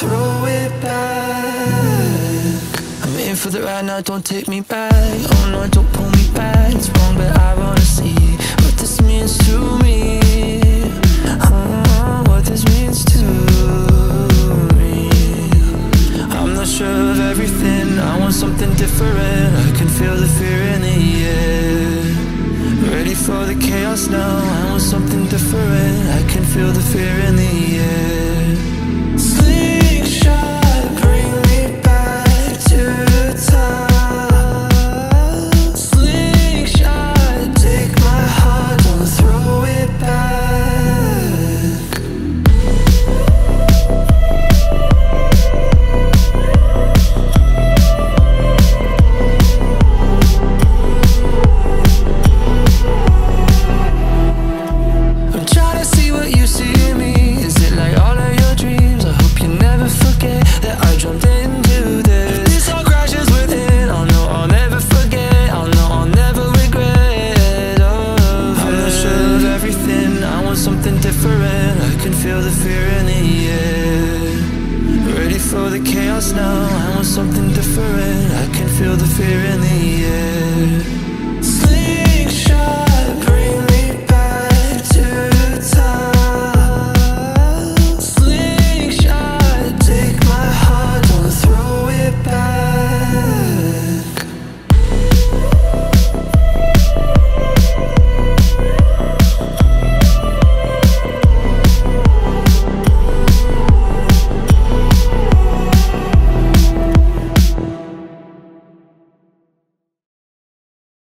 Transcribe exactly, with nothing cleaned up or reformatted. throw it back. I'm in for the ride now, don't take me back. Oh no, don't pull me back. It's wrong, but I wanna see what this means to me. Oh, what this means to me. I'm not sure of everything, I want something different. I can feel the fear in the air. Ready for the chaos now, I want something different. I can feel the fear in the air.